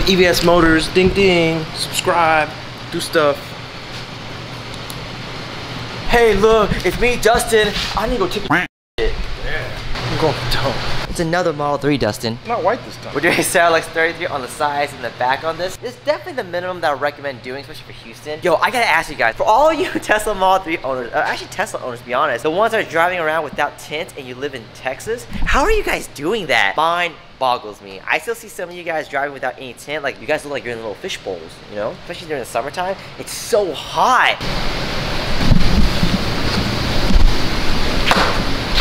Hollywood, EVS Motors, ding ding, subscribe, do stuff. Hey look, it's me, Dustin. I need to go take a shit. Yeah. I'm going for dope. It's another Model 3, Dustin. I'm not white this time. We're doing CeleX 33 on the sides and the back on this. It's definitely the minimum that I recommend doing, especially for Houston. Yo, I gotta ask you guys, for all you Tesla Model 3 owners, actually Tesla owners, to be honest, the ones that are driving around without tint and you live in Texas, how are you guys doing that? Mine boggles me. I still see some of you guys driving without any tint. Like, you guys look like you're in little fish bowls, you know? Especially during the summertime. It's so hot.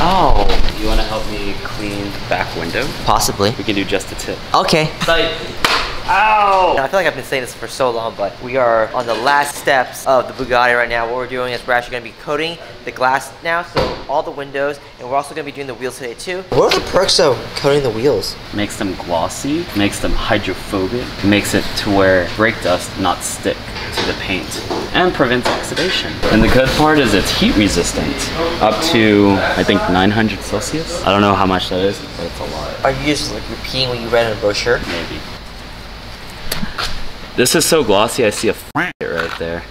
Oh. You want to help me clean the back window? Possibly. We can do just the tip. Okay. Like, ow! Now, I feel like I've been saying this for so long, but we are on the last steps of the Bugatti right now. What we're doing is we're actually going to be coating the glass now, so all the windows, and we're also going to be doing the wheels today too. What are the perks of coating the wheels? Makes them glossy, makes them hydrophobic, makes it to where brake dust not stick to the paint, and prevents oxidation. And the good part is it's heat resistant, up to I think 900 Celsius. I don't know how much that is, but it's a lot. Are you just like repeating what you read in a brochure? Maybe. This is so glossy, I see a right there.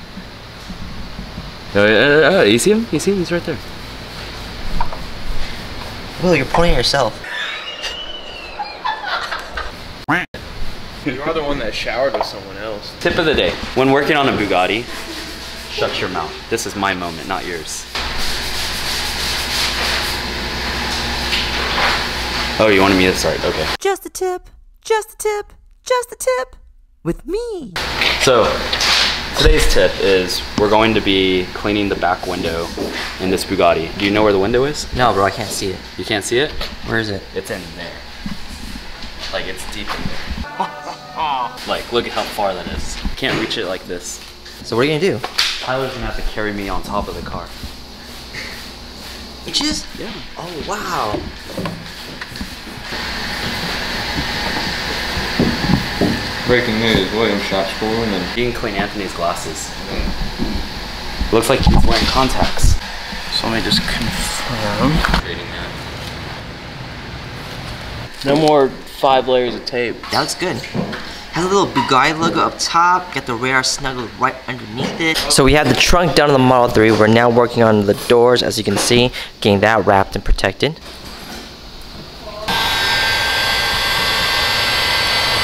You see him? You see him? He's right there. Will, you're pointing at yourself. You are the one that showered with someone else. Tip of the day. When working on a Bugatti, shut your mouth. This is my moment, not yours. Oh, you wanted me to start, okay. Just a tip, just a tip, just a tip. With me. So today's tip is we're going to be cleaning the back window in this Bugatti. Do you know where the window is? No, bro, I can't see it. You can't see it? Where is it? It's in there. Like, it's deep in there. Like, look at how far that is. Can't reach it like this. So what are you gonna do? Tyler's gonna have to carry me on top of the car. Inches? Yeah. Oh wow. Breaking news, William Shatner, and you can clean Anthony's glasses. Mm. Looks like he's wearing contacts. So let me just confirm. No more 5 layers of tape. That looks good. Has a little Bugatti logo up top, got the radar snuggled right underneath it. So we have the trunk down on the Model 3. We're now working on the doors, as you can see, getting that wrapped and protected.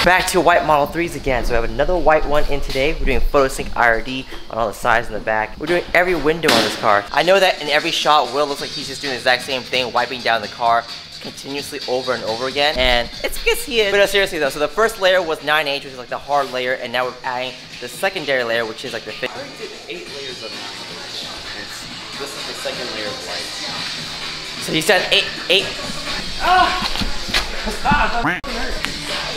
Back to white Model 3s again. So we have another white one in today. We're doing Photosync IRD on all the sides and the back. We're doing every window on this car. I know that in every shot, Will looks like he's just doing the exact same thing, wiping down the car continuously over and over again. And it's because he is. But no, seriously though, so the first layer was 9H, which is like the hard layer, and now we're adding the secondary layer, which is like the fifth. I already did 8 layers of 9H. This is the second layer of white. So he's done 8. Ah!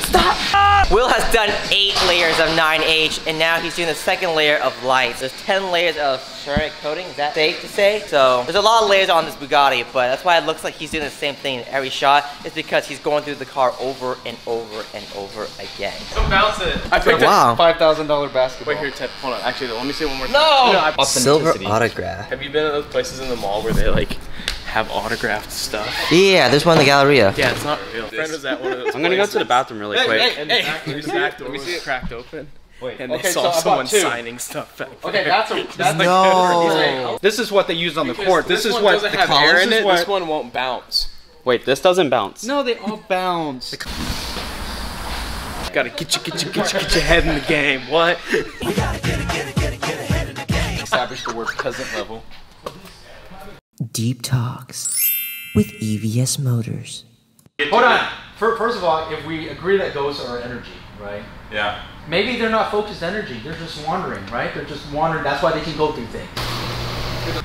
Stop! Will has done 8 layers of 9H, and now he's doing the second layer of lights. There's 10 layers of ceramic coating, is that safe to say? So there's a lot of layers on this Bugatti, but that's why it looks like he's doing the same thing in every shot. It's because he's going through the car over and over and over again. Don't bounce it. I picked up $5,000 basketball. Wait here, Ted, hold on. Actually, let me say one more thing. No! Silver autograph. Have you been at those places in the mall where they like have autographed stuff? Yeah, there's one in the Galleria. Yeah, it's not real. Friend was at one of those I'm gonna places. Go to the bathroom really quick. And the back door was cracked open. Wait, and they saw someone signing stuff back there. Okay, that's no. Like, this is what they use on the court. This is what the collar in it. This one won't bounce. Wait, this doesn't bounce. No, they all bounce. Gotta get your head in the game. What? We gotta get a head in the game. Establish the word peasant level. Deep Talks with EVS Motors. Hold on. First of all, if we agree that ghosts are energy, right? Yeah. Maybe they're not focused energy. They're just wandering, right? They're just wandering. That's why they can go through things.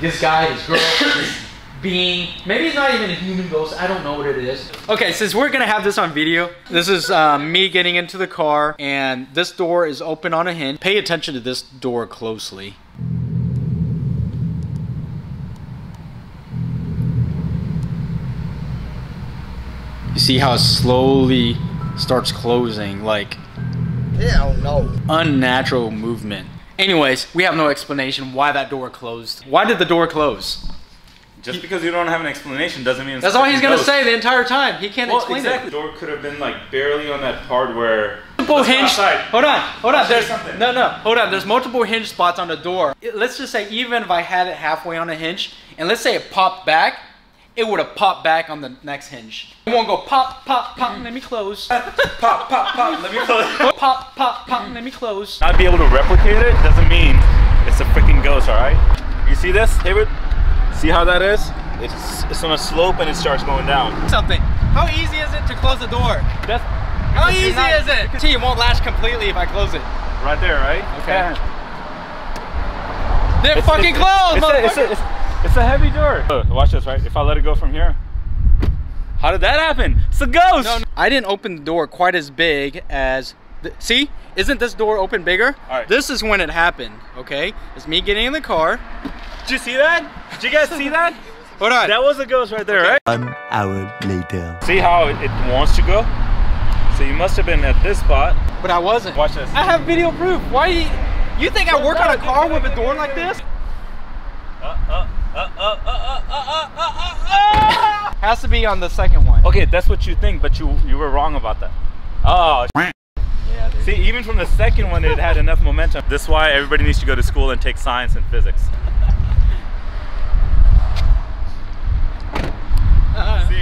This guy, this girl, this being. Maybe it's not even a human ghost. I don't know what it is. Okay, since we're going to have this on video, this is me getting into the car, and this door is open on a hinge. Pay attention to this door closely. You see how it slowly starts closing, like, yeah, no. Unnatural movement. Anyways, we have no explanation why that door closed. Why did the door close? Just because you don't have an explanation doesn't mean it's that's all he's gonna say the entire time. He can't explain it. The door could have been like barely on that part where multiple hinge. Hold on. Hold on. There's multiple hinge spots on the door. Let's just say even if I had it halfway on a hinge, and let's say it popped back, it would have popped back on the next hinge. It won't go pop, pop, pop, let me close. Pop, pop, pop, let me close. Pop, pop, pop, let me close. Not be able to replicate it doesn't mean it's a freaking ghost, all right? You see this, David? See how that is? It's on a slope and it starts going down. Something. How easy is it to close the door? That's, how easy is it? See, it won't latch completely if I close it. Right there, right? Okay. Yeah. They're fucking closed, motherfucker! It's a heavy door. Watch this, right? If I let it go from here. How did that happen? It's a ghost. No, no. I didn't open the door quite as big as, see? Isn't this door open bigger? All right. This is when it happened, okay? It's me getting in the car. Did you see that? Did you guys see that? Hold on. That was a ghost right there, okay. Right? 1 hour later. See how it wants to go? So you must have been at this spot. But I wasn't. Watch this. I have video proof. Why you think I work on a car with a door like this? Has to be on the second one. Okay, that's what you think, but you were wrong about that. Oh, yeah, see, even from the second one, it had enough momentum. This is why everybody needs to go to school and take science and physics.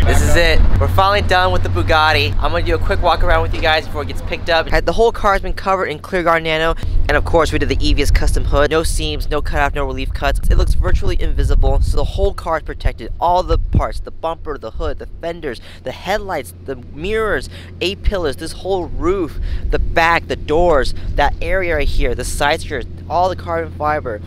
This is it. We're finally done with the Bugatti. I'm gonna do a quick walk around with you guys before it gets picked up. The whole car has been covered in ClearGuard Nano, and of course we did the EVS custom hood. No seams, no cutoff, no relief cuts. It looks virtually invisible, so the whole car is protected. All the parts, the bumper, the hood, the fenders, the headlights, the mirrors, A-pillars, this whole roof, the back, the doors, that area right here, the side skirts, all the carbon fiber.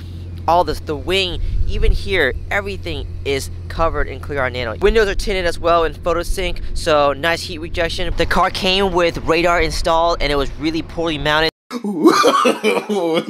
All this, the wing, even here, everything is covered in ClearGuard Nano. Windows are tinted as well in Photosync, so nice heat rejection. The car came with radar installed and it was really poorly mounted. No.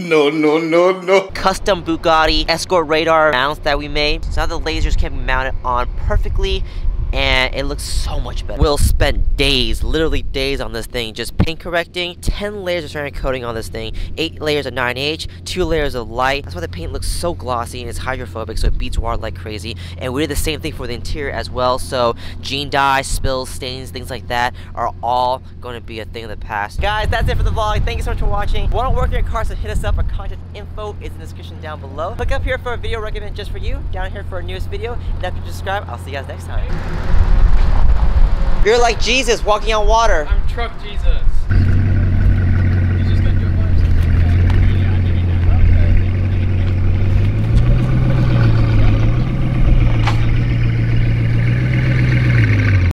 Custom Bugatti Escort Radar mounts that we made. So now the lasers can be mounted on perfectly and it looks so much better. Will spent days, literally days on this thing, just paint correcting. 10 layers of ceramic coating on this thing, 8 layers of 9H, 2 layers of light. That's why the paint looks so glossy and it's hydrophobic, so it beats water like crazy. And we did the same thing for the interior as well, so jean dye, spills, stains, things like that are all going to be a thing of the past. Guys, that's it for the vlog. Thank you so much for watching. Want to work on your car, so hit us up. Our contact info is in the description down below. Look up here for a video recommend just for you, down here for our newest video, and after you subscribe, I'll see you guys next time. You're like Jesus walking on water. I'm truck Jesus.